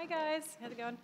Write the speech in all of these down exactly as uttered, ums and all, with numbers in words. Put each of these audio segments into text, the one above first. Hi guys, how's it going?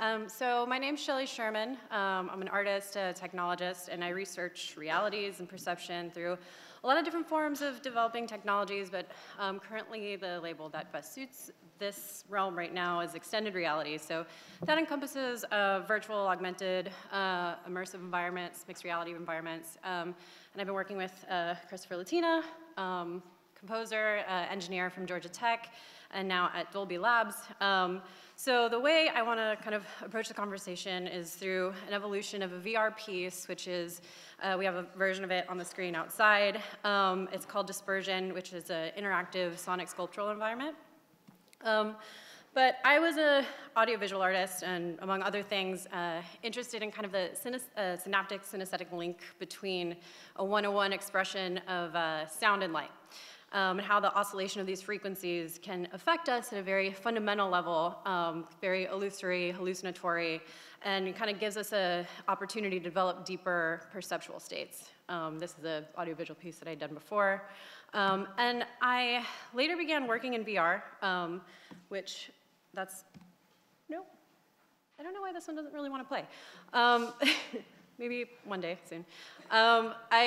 Um, so my name's Shelley Sherman. Um, I'm an artist, a technologist, and I research realities and perception through a lot of different forms of developing technologies, but um, currently the label that best suits this realm right now is extended reality. So that encompasses uh, virtual, augmented, uh, immersive environments, mixed reality environments. Um, and I've been working with uh, Christopher Latina, um, composer, uh, engineer from Georgia Tech, and now at Dolby Labs. Um, so the way I want to kind of approach the conversation is through an evolution of a V R piece, which is, uh, we have a version of it on the screen outside. Um, it's called Dispersion, which is an interactive sonic sculptural environment. Um, But I was an audiovisual artist and, among other things, uh, interested in kind of the syne uh, synaptic synesthetic link between a one-to-one expression of uh, sound and light, um, and how the oscillation of these frequencies can affect us at a very fundamental level, um, very illusory, hallucinatory, and kind of gives us an opportunity to develop deeper perceptual states. Um, this is an audiovisual piece that I'd done before. Um, and I later began working in V R, um, which... That's, no, I don't know why this one doesn't really want to play. Um, maybe one day soon. Um, I,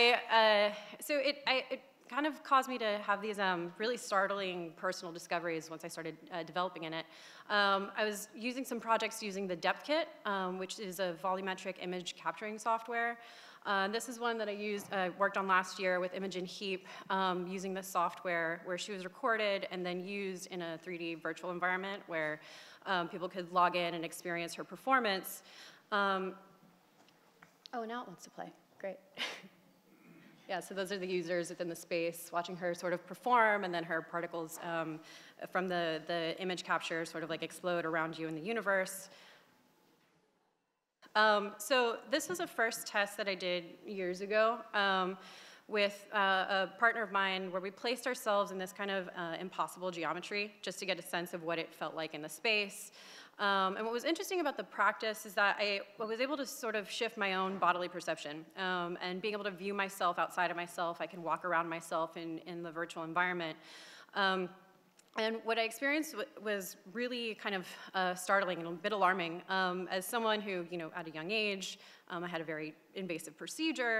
uh, so it, I, it kind of caused me to have these um, really startling personal discoveries once I started uh, developing in it. Um, I was using some projects using the Depth Kit, um, which is a volumetric image capturing software. Uh, this is one that I used, uh, worked on last year with Imogen Heap, um, using this software where she was recorded and then used in a three D virtual environment where um, people could log in and experience her performance. Um, oh, now it wants to play. Great. Yeah, so those are the users within the space watching her sort of perform, and then her particles um, from the, the image capture sort of like explode around you in the universe. Um, so this was a first test that I did years ago um, with uh, a partner of mine where we placed ourselves in this kind of uh, impossible geometry just to get a sense of what it felt like in the space. Um, and what was interesting about the practice is that I was able to sort of shift my own bodily perception um, and being able to view myself outside of myself. I can walk around myself in, in the virtual environment. Um, And what I experienced w was really kind of uh, startling and a bit alarming. Um, as someone who, you know, at a young age, um, I had a very invasive procedure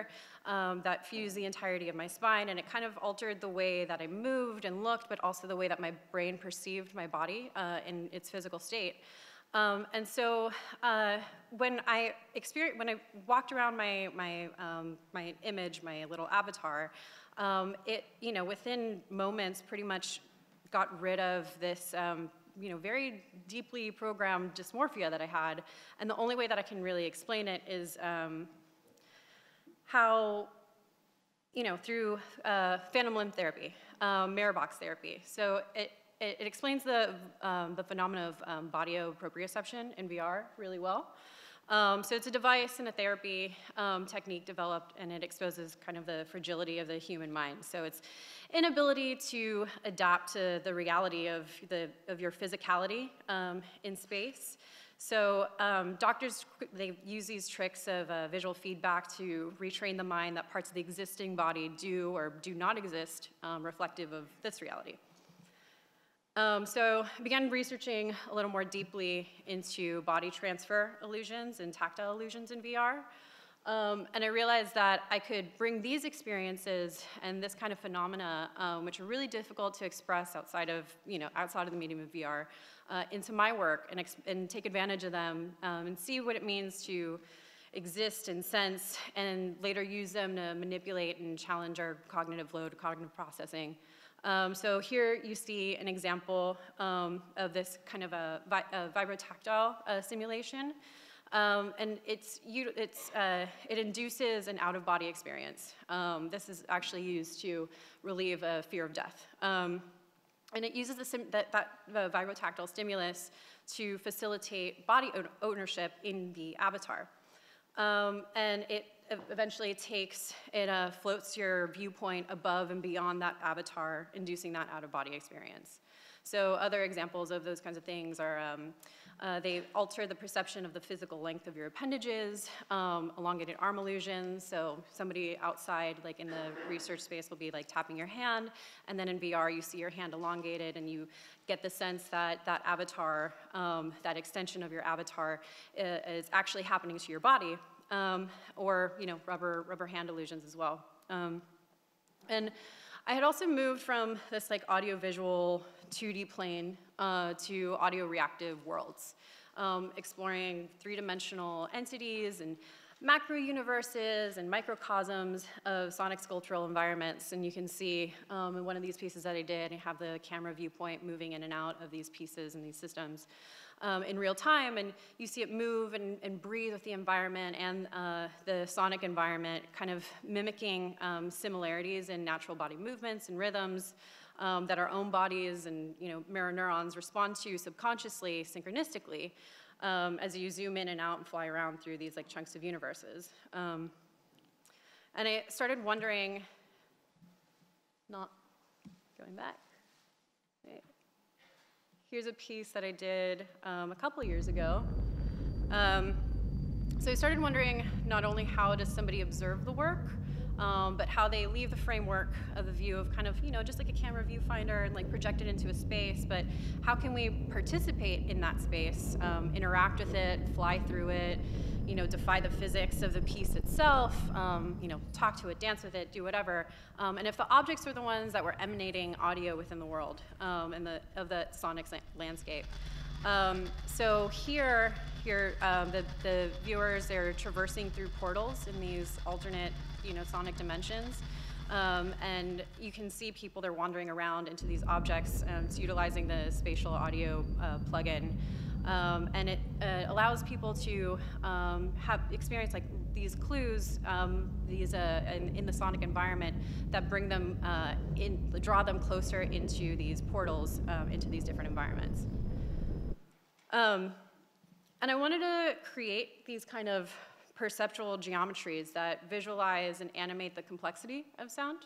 um, that fused the entirety of my spine, and it kind of altered the way that I moved and looked, but also the way that my brain perceived my body uh, in its physical state. Um, and so uh, when I experienced, when I walked around my my um, my image, my little avatar, um, it, you know, within moments, pretty much got rid of this, um, you know, very deeply programmed dysmorphia that I had. And the only way that I can really explain it is um, how, you know, through uh, phantom limb therapy, um, mirror box therapy. So it, it, it explains the, um, the phenomena of um, bodioproprioception in V R really well. Um, so it's a device and a therapy um, technique developed, and it exposes kind of the fragility of the human mind. So it's inability to adapt to the reality of, the, of your physicality um, in space. So um, doctors, they use these tricks of uh, visual feedback to retrain the mind that parts of the existing body do or do not exist, um, reflective of this reality. Um, so I began researching a little more deeply into body transfer illusions and tactile illusions in V R. Um, and I realized that I could bring these experiences and this kind of phenomena, um, which are really difficult to express outside of, you know, outside of the medium of V R, uh, into my work and, ex and take advantage of them um, and see what it means to exist and sense and later use them to manipulate and challenge our cognitive load, cognitive processing. Um, so here you see an example um, of this kind of a, vi a vibrotactile uh, simulation, um, and it's, you, it's, uh, it induces an out-of-body experience. Um, this is actually used to relieve a fear of death, um, and it uses the sim that, that the vibrotactile stimulus to facilitate body ownership in the avatar, um, and it eventually it takes, it uh, floats your viewpoint above and beyond that avatar, inducing that out-of-body experience. So other examples of those kinds of things are um, uh, they alter the perception of the physical length of your appendages, um, elongated arm illusions. So somebody outside, like in the research space, will be like tapping your hand, and then in V R you see your hand elongated, and you get the sense that that avatar, um, that extension of your avatar, is actually happening to your body. Um, or you know, rubber rubber hand illusions as well. Um, and I had also moved from this like audio-visual two D plane uh, to audio-reactive worlds, um, exploring three-dimensional entities and macro-universes and microcosms of sonic sculptural environments. And you can see um, in one of these pieces that I did, I have the camera viewpoint moving in and out of these pieces and these systems Um, in real time, and you see it move and, and breathe with the environment and uh, the sonic environment, kind of mimicking um, similarities in natural body movements and rhythms um, that our own bodies and you know mirror neurons respond to subconsciously, synchronistically, um, as you zoom in and out and fly around through these like chunks of universes. Um, and I started wondering, not going back. Here's a piece that I did um, a couple years ago. Um, so I started wondering not only how does somebody observe the work, um, but how they leave the framework of the view of kind of, you know, just like a camera viewfinder and like project it into a space, but how can we participate in that space, um, interact with it, fly through it, you know, defy the physics of the piece itself, um, you know, talk to it, dance with it, do whatever. Um, and if the objects were the ones that were emanating audio within the world um, and the, of the sonic landscape. Um, so here, here um, the, the viewers, they're traversing through portals in these alternate, you know, sonic dimensions. Um, and you can see people, they're wandering around into these objects, and it's utilizing the spatial audio uh, plugin. Um, and it uh, allows people to um, have experience like these clues, um, these uh, in, in the sonic environment that bring them, uh, in, draw them closer into these portals, um, into these different environments. Um, and I wanted to create these kind of perceptual geometries that visualize and animate the complexity of sound.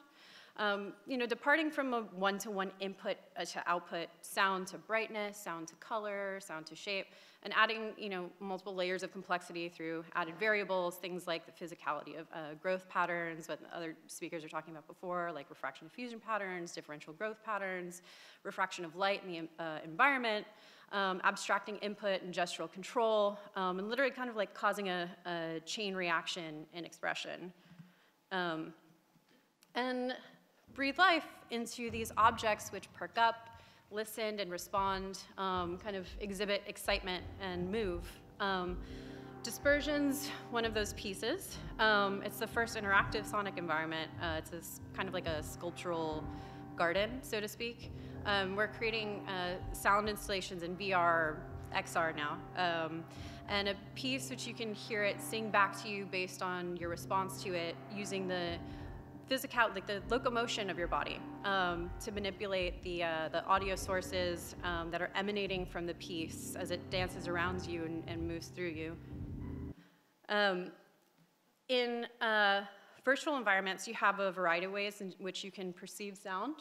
Um, you know, departing from a one-to-one input to output, sound to brightness, sound to color, sound to shape, and adding, you know, multiple layers of complexity through added variables, things like the physicality of uh, growth patterns, what other speakers are talking about before, like refraction diffusion patterns, differential growth patterns, refraction of light in the uh, environment, um, abstracting input and gestural control, um, and literally kind of like causing a, a chain reaction in expression. Um, and breathe life into these objects which perk up, listen, and respond, um, kind of exhibit excitement and move. Um, Dispersion's one of those pieces. Um, it's the first interactive sonic environment. Uh, it's this kind of like a sculptural garden, so to speak. Um, we're creating uh, sound installations in V R, X R now, um, and a piece which you can hear it sing back to you based on your response to it using the physical, like the locomotion of your body, um, to manipulate the, uh, the audio sources um, that are emanating from the piece as it dances around you and, and moves through you. Um, in uh, virtual environments, you have a variety of ways in which you can perceive sound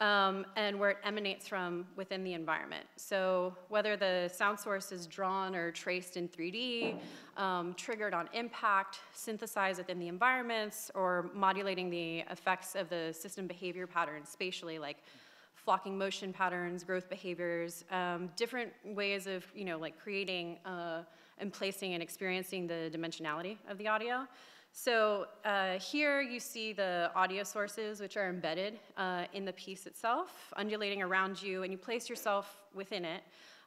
um, and where it emanates from within the environment. So whether the sound source is drawn or traced in three D, Um, triggered on impact, synthesized within the environments, or modulating the effects of the system behavior patterns spatially, like flocking motion patterns, growth behaviors, um, different ways of, you know, like creating uh, and placing and experiencing the dimensionality of the audio. So uh, here you see the audio sources which are embedded uh, in the piece itself, undulating around you, and you place yourself within it.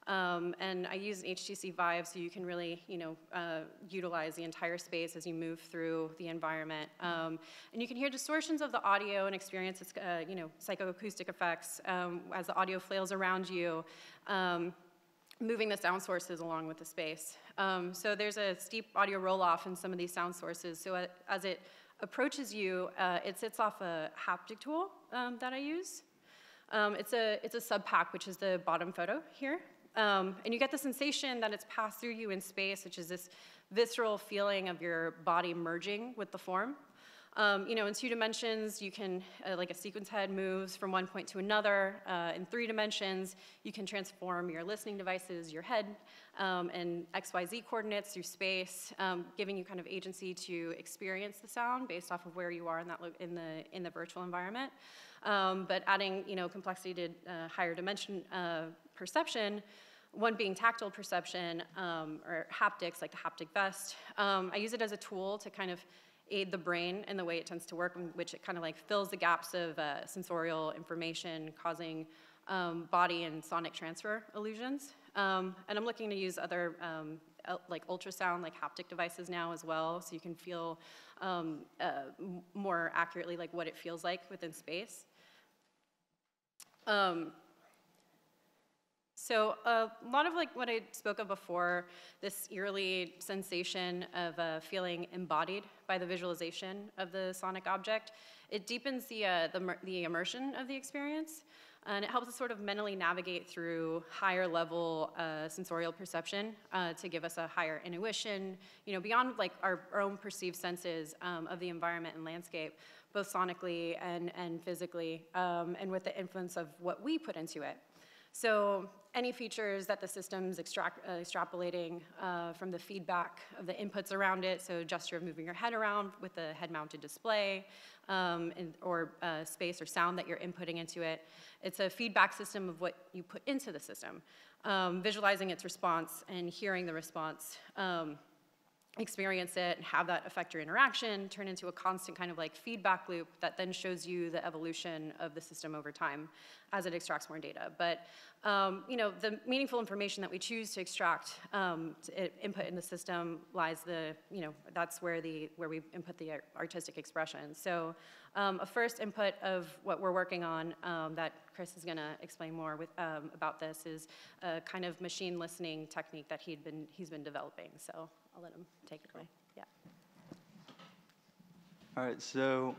Um, and I use H T C Vive, so you can really, you know, uh, utilize the entire space as you move through the environment. Um, and you can hear distortions of the audio and experience, its, uh, you know, psychoacoustic effects um, as the audio flails around you, um, moving the sound sources along with the space. Um, so there's a steep audio roll-off in some of these sound sources. So as it approaches you, uh, it sits off a haptic tool um, that I use. Um, it's a it's a subpack, which is the bottom photo here. Um, and you get the sensation that it's passed through you in space, which is this visceral feeling of your body merging with the form. Um, you know, in two dimensions, you can, uh, like a sequence head moves from one point to another. Uh, in three dimensions, you can transform your listening devices, your head, um, and X Y Z coordinates through space, um, giving you kind of agency to experience the sound based off of where you are in that in the in the virtual environment. Um, but adding, you know, complexity to uh, higher dimension uh, perception. One being tactile perception, um, or haptics, like the haptic vest. Um, I use it as a tool to kind of aid the brain in the way it tends to work, in which it kind of like fills the gaps of uh, sensorial information, causing um, body and sonic transfer illusions. Um, and I'm looking to use other um, like ultrasound, like haptic devices now as well, so you can feel um, uh, more accurately like what it feels like within space. Um, So a lot of like what I spoke of before, this eerily sensation of uh, feeling embodied by the visualization of the sonic object, it deepens the, uh, the, the immersion of the experience, and it helps us sort of mentally navigate through higher level uh, sensorial perception uh, to give us a higher intuition, you know, beyond like our, our own perceived senses um, of the environment and landscape, both sonically and, and physically, um, and with the influence of what we put into it. So any features that the system's extract, uh, extrapolating uh, from the feedback of the inputs around it, so gesture of moving your head around with a head-mounted display, um, and, or uh, space or sound that you're inputting into it, it's a feedback system of what you put into the system, um, visualizing its response and hearing the response, um, experience it, and have that affect your interaction, turn into a constant kind of like feedback loop that then shows you the evolution of the system over time as it extracts more data. But um, you know, the meaningful information that we choose to extract, um, to input in the system lies the, you know, that's where the where we input the artistic expression. So um, a first input of what we're working on um, that Chris is going to explain more with um, about this is a kind of machine listening technique that he'd been he's been developing. So I'll let him take it away. Yeah. All right, so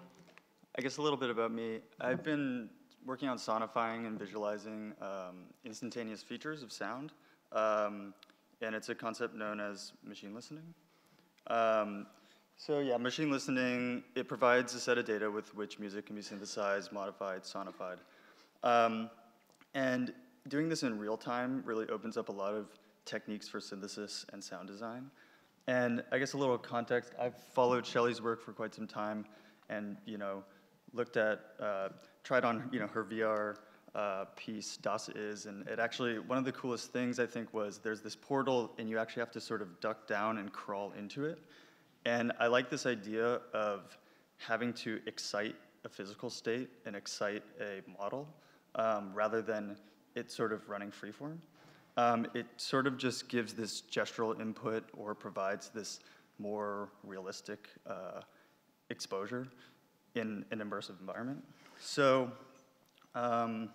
I guess a little bit about me. I've been working on sonifying and visualizing um, instantaneous features of sound, um, and it's a concept known as machine listening. Um, so yeah, machine listening, it provides a set of data with which music can be synthesized, modified, sonified. Um, and doing this in real time really opens up a lot of techniques for synthesis and sound design. And I guess a little context, I've followed Shelley's work for quite some time and, you know, looked at, uh, tried on, you know, her V R uh, piece, Das Is, and it actually, one of the coolest things I think was there's this portal and you actually have to sort of duck down and crawl into it. And I like this idea of having to excite a physical state and excite a model um, rather than it sort of running freeform. Um, it sort of just gives this gestural input or provides this more realistic uh, exposure in an immersive environment. So um,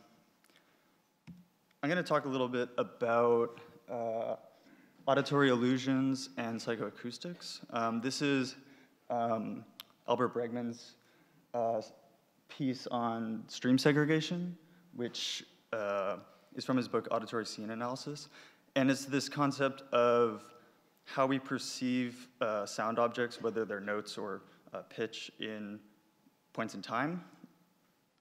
I'm going to talk a little bit about uh, auditory illusions and psychoacoustics. Um, this is um, Albert Bregman's uh, piece on stream segregation, which uh, is from his book, Auditory Scene Analysis. And it's this concept of how we perceive uh, sound objects, whether they're notes or uh, pitch, in points in time.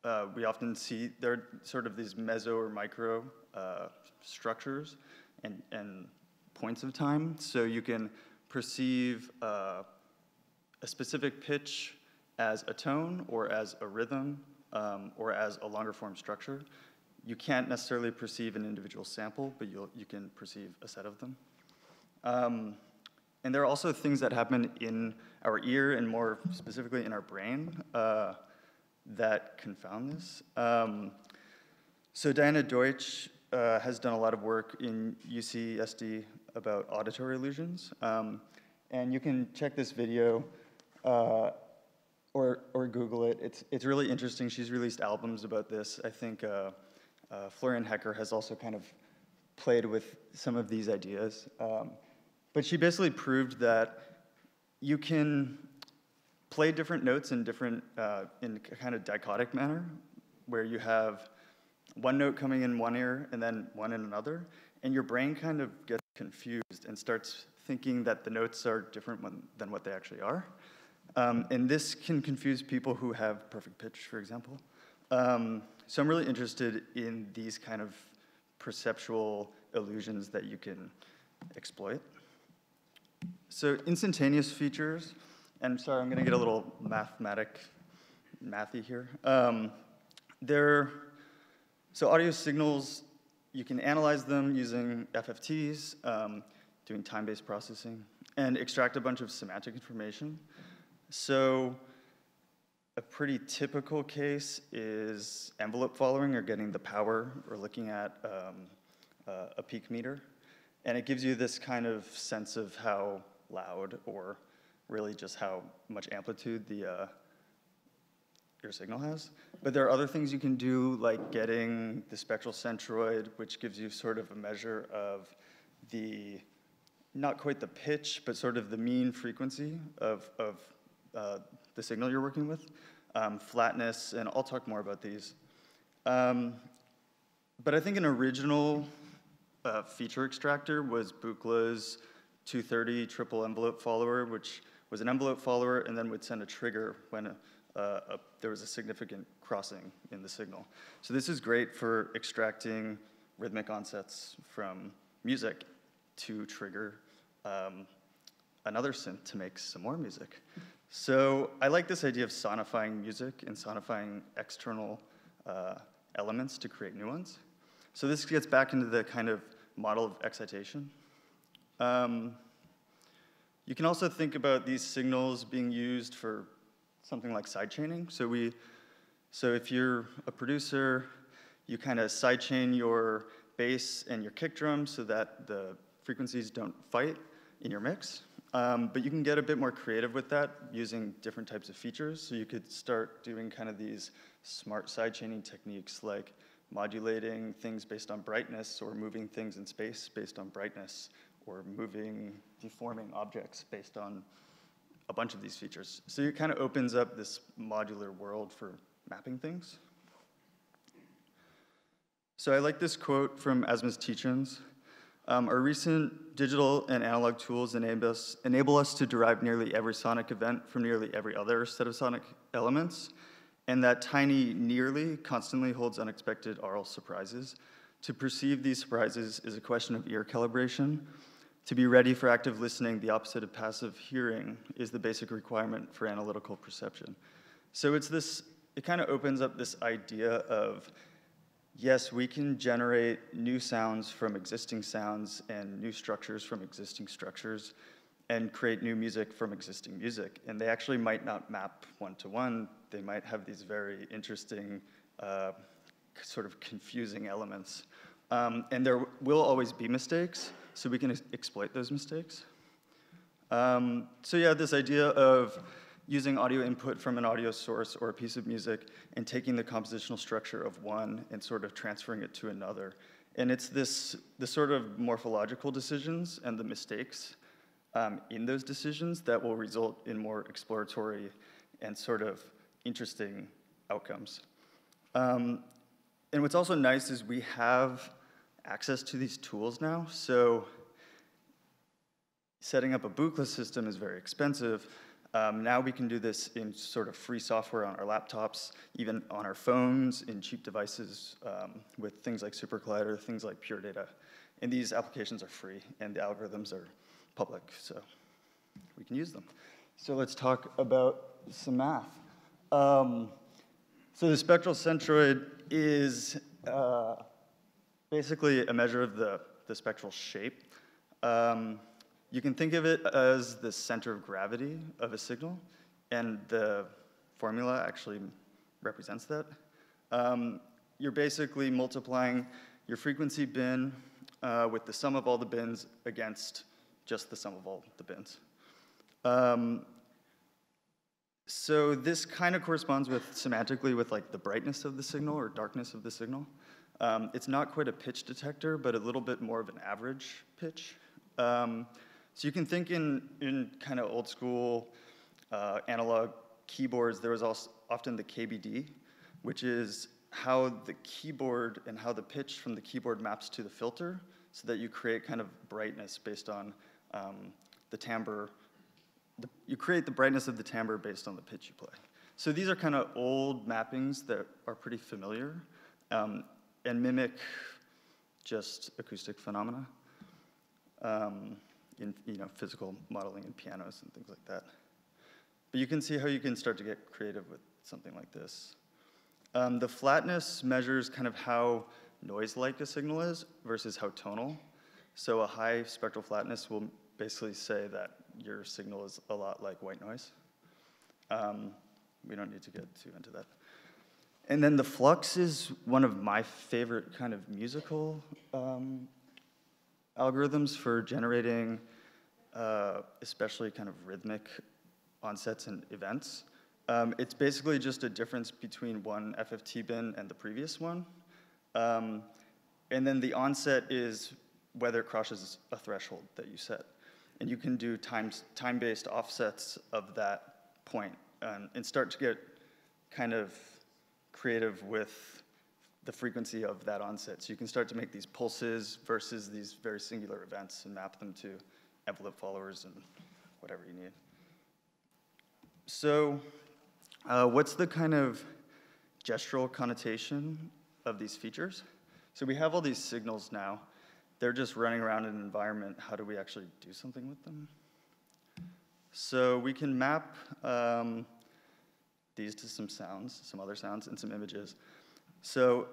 Uh, we often see there are sort of these meso or micro uh, structures and, and points of time. So you can perceive uh, a specific pitch as a tone or as a rhythm um, or as a longer form structure. You can't necessarily perceive an individual sample, but you'll, you can perceive a set of them. Um, and there are also things that happen in our ear and more specifically in our brain uh, that confound this. Um, so Diana Deutsch uh, has done a lot of work in U C S D about auditory illusions. Um, and you can check this video uh, or, or Google it. It's, it's really interesting. She's released albums about this. I think uh, Uh, Florian Hecker has also kind of played with some of these ideas. Um, but she basically proved that you can play different notes in different, uh, in a kind of dichotic manner, where you have one note coming in one ear and then one in another, and your brain kind of gets confused and starts thinking that the notes are different than what they actually are. Um, and this can confuse people who have perfect pitch, for example. Um, so I'm really interested in these kind of perceptual illusions that you can exploit. So instantaneous features, and I'm sorry, I'm gonna get a little mathematic, mathy here. Um, they're, so audio signals, you can analyze them using F F Ts, um, doing time-based processing, and extract a bunch of semantic information. So a pretty typical case is envelope following, or getting the power, or looking at um, uh, a peak meter. And it gives you this kind of sense of how loud, or really just how much amplitude the, uh, your signal has. But there are other things you can do, like getting the spectral centroid, which gives you sort of a measure of the, not quite the pitch, but sort of the mean frequency of, of uh, the signal you're working with, um, flatness, and I'll talk more about these. Um, but I think an original uh, feature extractor was Buchla's two thirty triple envelope follower, which was an envelope follower and then would send a trigger when a, uh, a, there was a significant crossing in the signal. So this is great for extracting rhythmic onsets from music to trigger um, another synth to make some more music. So I like this idea of sonifying music and sonifying external uh, elements to create new ones. So this gets back into the kind of model of excitation. Um, you can also think about these signals being used for something like sidechaining. So we, so if you're a producer, you kind of sidechain your bass and your kick drum so that the frequencies don't fight in your mix. Um, but you can get a bit more creative with that using different types of features. So you could start doing kind of these smart sidechaining techniques, like modulating things based on brightness, or moving things in space based on brightness, or moving, deforming objects based on a bunch of these features. So it kind of opens up this modular world for mapping things. So I like this quote from Asmus Tietchens. Um, our recent digital and analog tools enable us, enable us to derive nearly every sonic event from nearly every other set of sonic elements, and that tiny nearly constantly holds unexpected aural surprises. To perceive these surprises is a question of ear calibration. To be ready for active listening, the opposite of passive hearing, is the basic requirement for analytical perception. So it's this, it kind of opens up this idea of, yes, we can generate new sounds from existing sounds, and new structures from existing structures, and create new music from existing music. And they actually might not map one-to-one. They might have these very interesting, uh, sort of confusing elements. Um, and there will always be mistakes, so we can ex exploit those mistakes. Um, so yeah, this idea of using audio input from an audio source or a piece of music and taking the compositional structure of one and sort of transferring it to another. And it's this, the sort of morphological decisions and the mistakes um, in those decisions that will result in more exploratory and sort of interesting outcomes. Um, And what's also nice is we have access to these tools now. So setting up a Buchla system is very expensive. Um, now we can do this in sort of free software on our laptops, even on our phones, in cheap devices um, with things like SuperCollider, things like Pure Data. And these applications are free, and the algorithms are public, so we can use them. So let's talk about some math. Um, so the spectral centroid is uh, basically a measure of the, the spectral shape. Um, you can think of it as the center of gravity of a signal, and the formula actually represents that. Um, you're basically multiplying your frequency bin uh, with the sum of all the bins against just the sum of all the bins. Um, So this kind of corresponds with, semantically, with like the brightness of the signal or darkness of the signal. Um, it's not quite a pitch detector, but a little bit more of an average pitch. Um, so you can think in, in kind of old school uh, analog keyboards, there was also often the K B D, which is how the keyboard and how the pitch from the keyboard maps to the filter, so that you create kind of brightness based on um, the timbre the, you create the brightness of the timbre based on the pitch you play. So these are kind of old mappings that are pretty familiar um, and mimic just acoustic phenomena um, in you know, physical modeling in pianos and things like that. But you can see how you can start to get creative with something like this. Um, the flatness measures kind of how noise-like a signal is versus how tonal. So a high spectral flatness will basically say that your signal is a lot like white noise. Um, we don't need to get too into that. And then the flux is one of my favorite kind of musical um, algorithms for generating uh, especially kind of rhythmic onsets and events. Um, it's basically just a difference between one F F T bin and the previous one. Um, and then the onset is whether it crosses a threshold that you set. And you can do times, time-based offsets of that point, um, and start to get kind of creative with the frequency of that onset. So you can start to make these pulses versus these very singular events and map them to envelope followers and whatever you need. So uh, what's the kind of gestural connotation of these features? So we have all these signals now. They're just running around in an environment. How do we actually do something with them? So we can map um, these to some sounds, some other sounds, and some images. So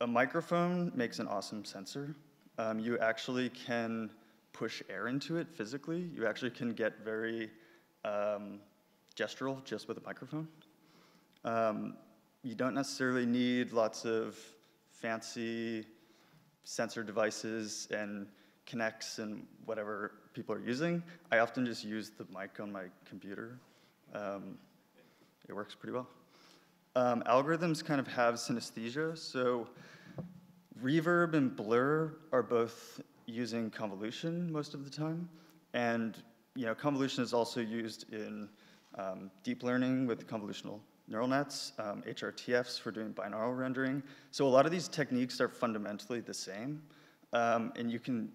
a microphone makes an awesome sensor. Um, you actually can push air into it physically. You actually can get very um, gestural just with a microphone. Um, you don't necessarily need lots of fancy sensor devices and Kinects and whatever people are using. I often just use the mic on my computer. Um, it works pretty well. Um, algorithms kind of have synesthesia, so reverb and blur are both using convolution most of the time, and you know convolution is also used in Um, deep learning with convolutional neural nets, um, H R T Fs for doing binaural rendering. So a lot of these techniques are fundamentally the same, um, and you can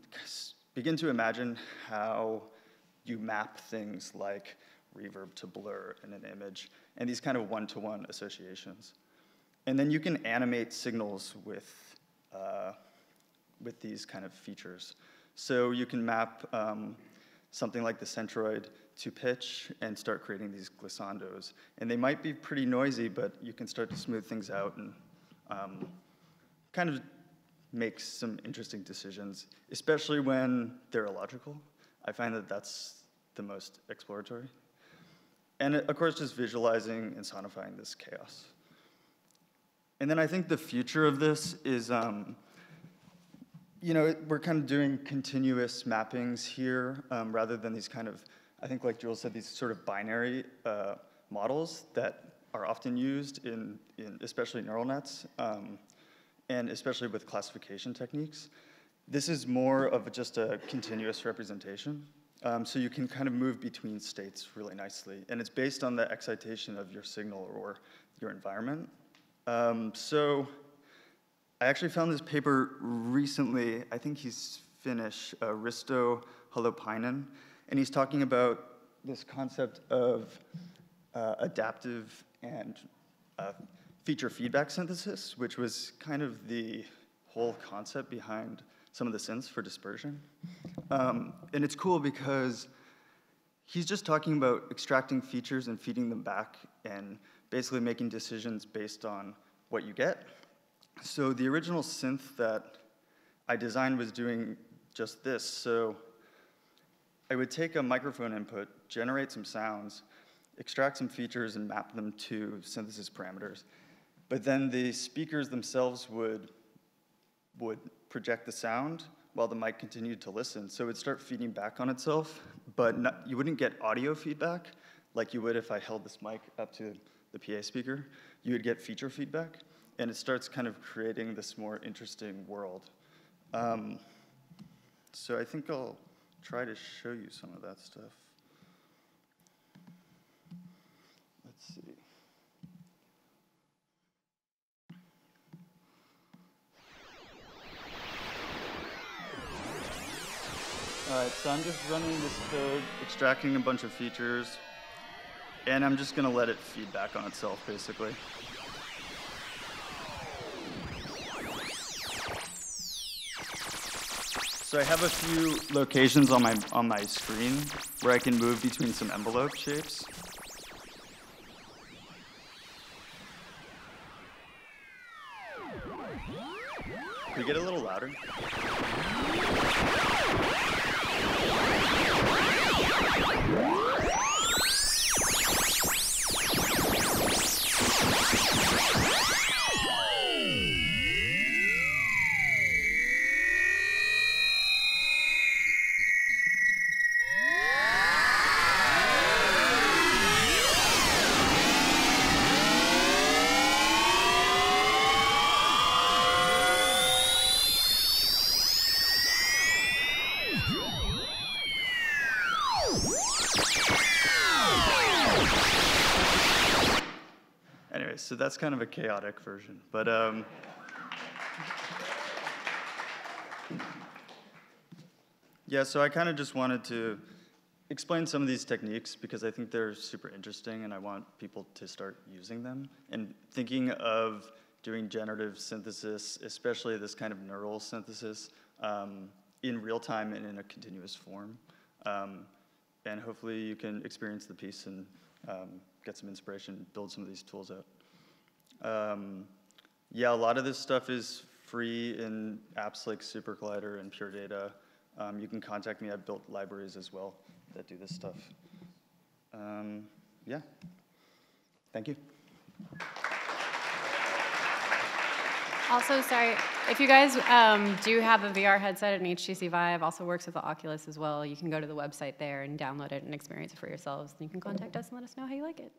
begin to imagine how you map things like reverb to blur in an image, and these kind of one-to-one associations. And then you can animate signals with, uh, with these kind of features. So you can map um, something like the centroid to pitch and start creating these glissandos. And they might be pretty noisy, but you can start to smooth things out and um, kind of make some interesting decisions, especially when they're illogical. I find that that's the most exploratory. And of course, just visualizing and sonifying this chaos. And then I think the future of this is, um, you know, we're kind of doing continuous mappings here um, rather than these kind of, I think like Jules said, these sort of binary uh, models that are often used in, in especially neural nets, um, and especially with classification techniques. This is more of just a continuous representation. Um, so you can kind of move between states really nicely. And it's based on the excitation of your signal or your environment. Um, so I actually found this paper recently. I think he's Finnish, uh, Risto Holopainen. And he's talking about this concept of uh, adaptive and uh, feature feedback synthesis, which was kind of the whole concept behind some of the synths for dispersion. Um, and it's cool because he's just talking about extracting features and feeding them back and basically making decisions based on what you get. So the original synth that I designed was doing just this. So I would take a microphone input, generate some sounds, extract some features, and map them to synthesis parameters. But then the speakers themselves would, would project the sound while the mic continued to listen. So it would start feeding back on itself, but not, you wouldn't get audio feedback like you would if I held this mic up to the P A speaker. You would get feature feedback, and it starts kind of creating this more interesting world. Um, so I think I'll try to show you some of that stuff. Let's see. All right, so I'm just running this code, extracting a bunch of features, and I'm just going to let it feedback on itself, basically. So I have a few locations on my, on my screen where I can move between some envelope shapes. Can we get a little louder? So that's kind of a chaotic version, but um, yeah, so I kind of just wanted to explain some of these techniques because I think they're super interesting and I want people to start using them and thinking of doing generative synthesis, especially this kind of neural synthesis um, in real time and in a continuous form. Um, and hopefully you can experience the piece and um, get some inspiration, build some of these tools out. Um, yeah, a lot of this stuff is free in apps like SuperCollider and Pure Data. Um, you can contact me. I've built libraries as well that do this stuff. Um, yeah. Thank you. Also, sorry, if you guys um, do have a V R headset, and H T C Vive also works with the Oculus as well, you can go to the website there and download it and experience it for yourselves. And you can contact us and let us know how you like it.